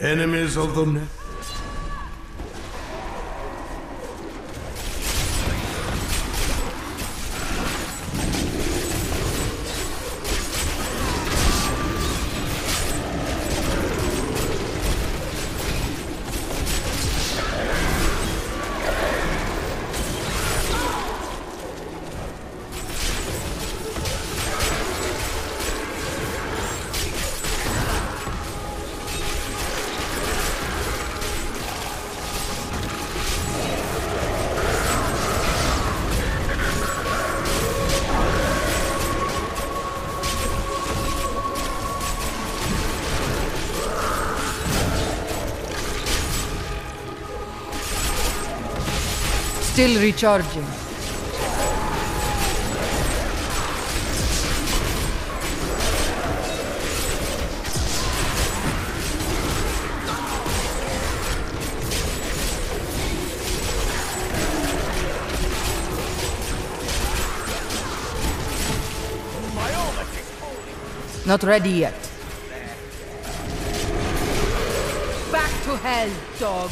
Enemies of the net. Still recharging. Not ready yet. Back to hell, dog.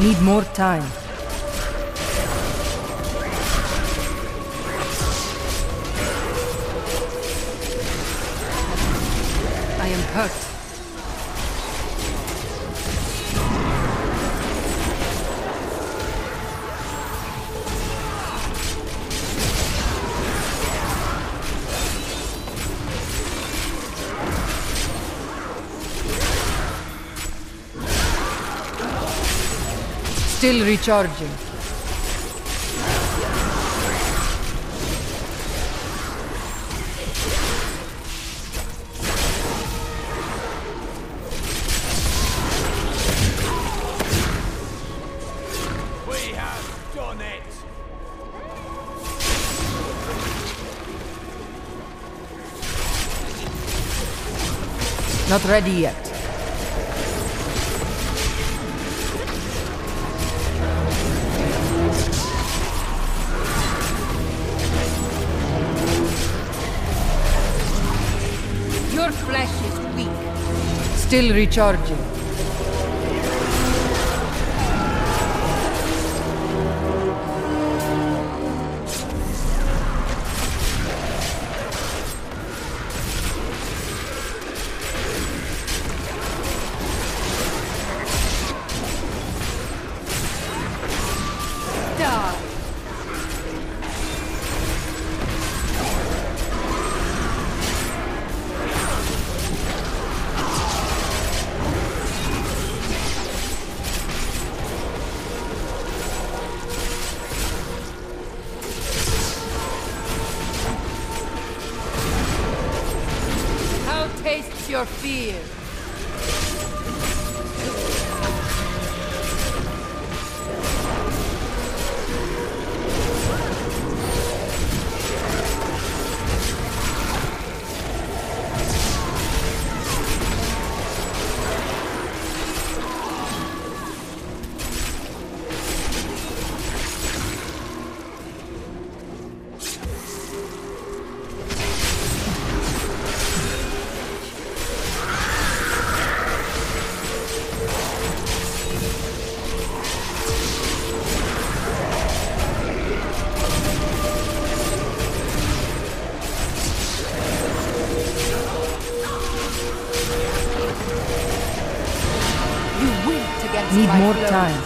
Need more time. I am hurt. Still recharging. We have done it. Not ready yet. Still recharging. Die. Taste your fear. Need more time. Die.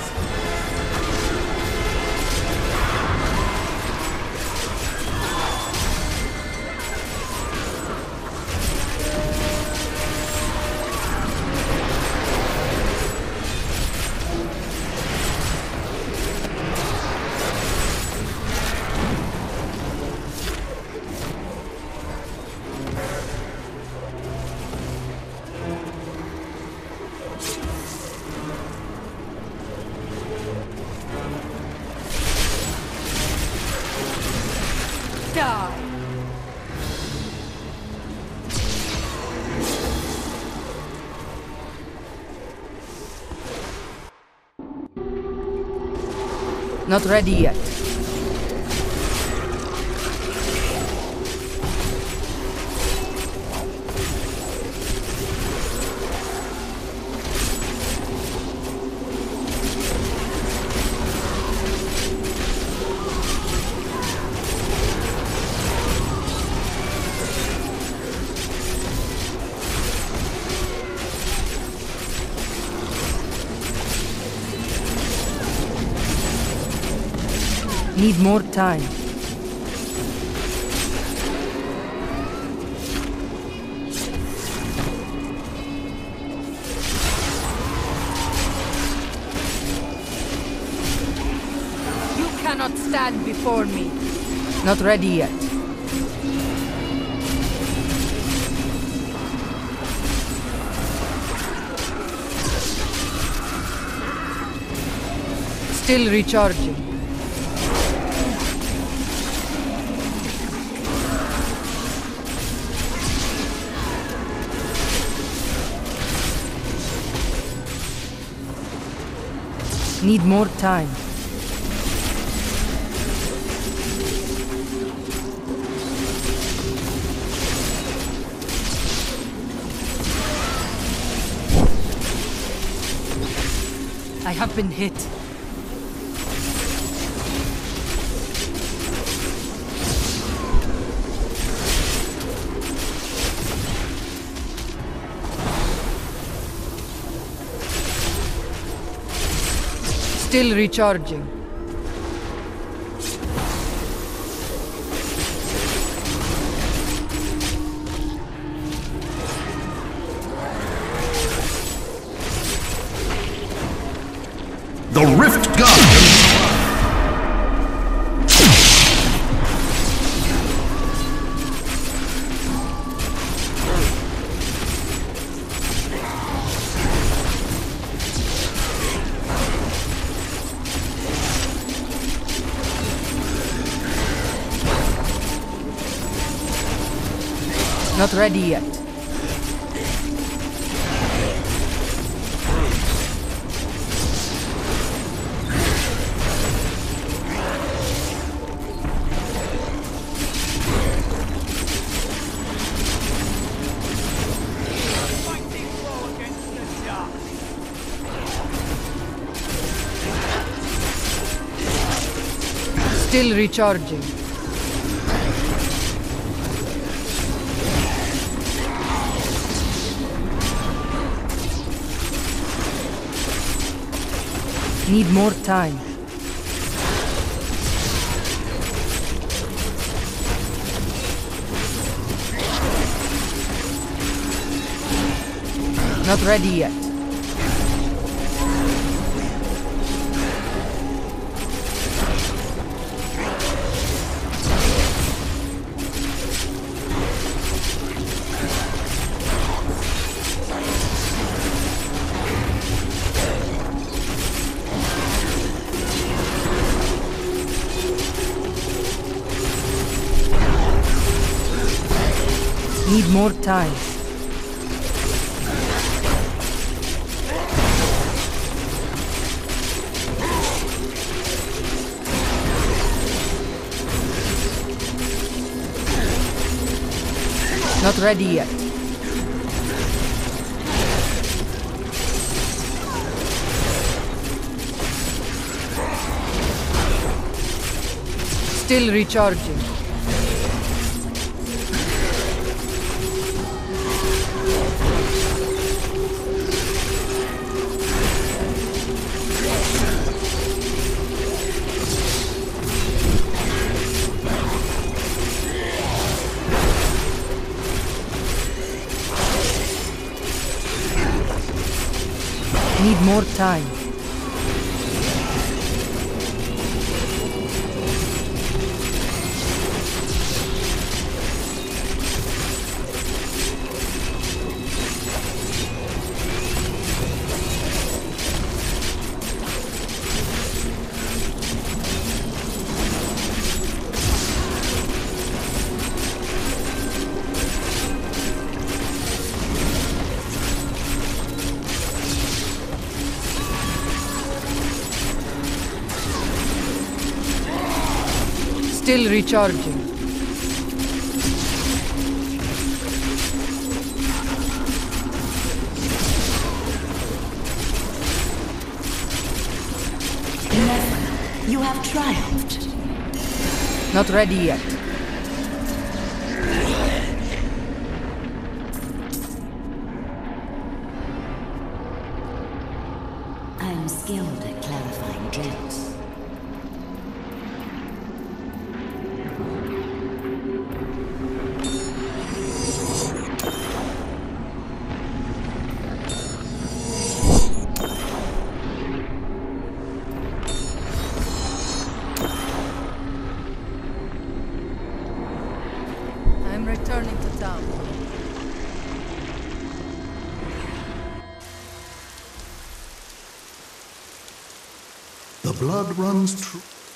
Not ready yet. Need more time. You cannot stand before me. Not ready yet. Still recharging. Need more time. I have been hit. Still recharging. The Rift Gun. Not ready yet. Still recharging. Need more time. Not ready yet. Need more time. Not ready yet. Still recharging. Need more time. Still recharging. Never. You have triumphed. Not ready yet. Blood runs through.